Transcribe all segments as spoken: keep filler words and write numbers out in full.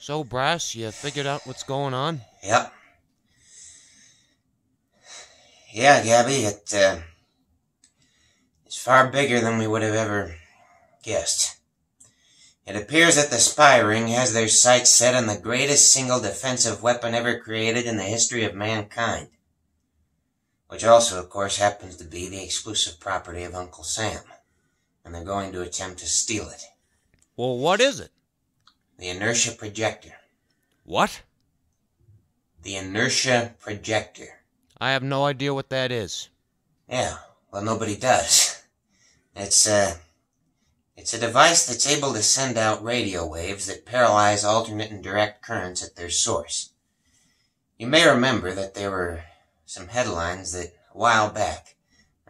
So, Brass, you figured out what's going on? Yep. Yeah, Gabby, it, uh, it's far bigger than we would have ever guessed. It appears that the spy ring has their sights set on the greatest single defensive weapon ever created in the history of mankind. Which also, of course, happens to be the exclusive property of Uncle Sam. And they're going to attempt to steal it. Well, what is it? The Inertia Projector. What? The Inertia Projector. I have no idea what that is. Yeah, well, nobody does. It's, uh, it's a device that's able to send out radio waves that paralyze alternate and direct currents at their source. You may remember that there were some headlines that, a while back,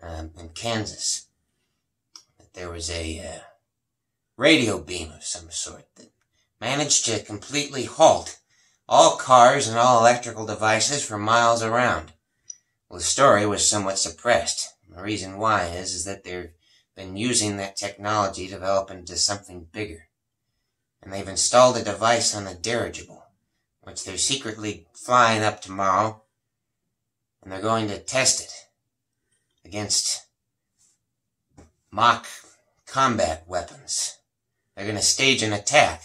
um, in Kansas, that there was a, uh, radio beam of some sort that managed to completely halt all cars and all electrical devices for miles around. Well, the story was somewhat suppressed. The reason why is, is that they've been using that technology to develop into something bigger. And they've installed a device on a dirigible, which they're secretly flying up tomorrow, and they're going to test it against mock combat weapons. They're going to stage an attack,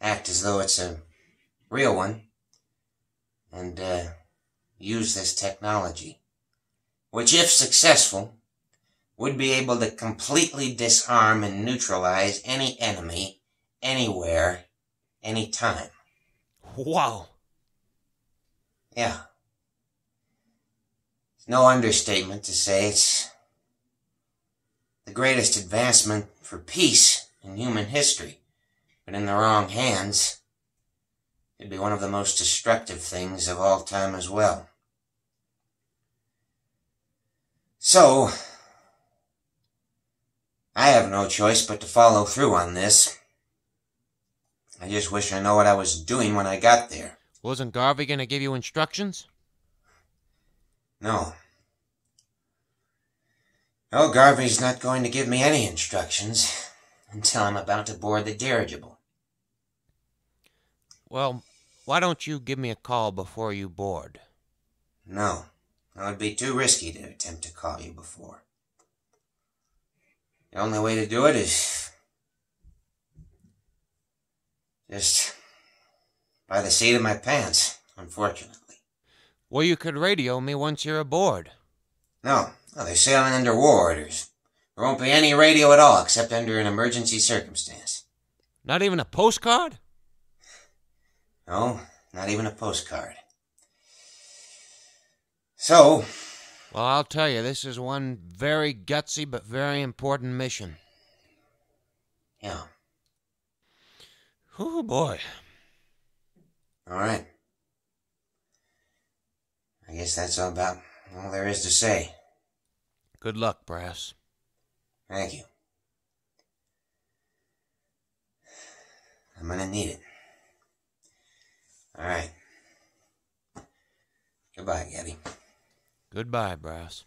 act as though it's a real one, and, uh... use this technology, which, if successful, would be able to completely disarm and neutralize any enemy, anywhere, anytime. Wow. Yeah. It's no understatement to say it's the greatest advancement for peace in human history, but in the wrong hands, it'd be one of the most destructive things of all time as well. So, I have no choice but to follow through on this. I just wish I know what I was doing when I got there. Wasn't Garvey going to give you instructions? No. No, Garvey's not going to give me any instructions until I'm about to board the dirigible. Well, why don't you give me a call before you board? No. It would be too risky to attempt to call you before. The only way to do it is just by the seat of my pants, unfortunately. Well, you could radio me once you're aboard. No. No, they're sailing under war orders. There won't be any radio at all except under an emergency circumstance. Not even a postcard? No, not even a postcard. So... Well, I'll tell you, this is one very gutsy but very important mission. Yeah. Oh, boy. All right. I guess that's all about all there is to say. Good luck, Brass. Thank you. I'm gonna need it. All right. Goodbye, Eddie. Goodbye, Brass.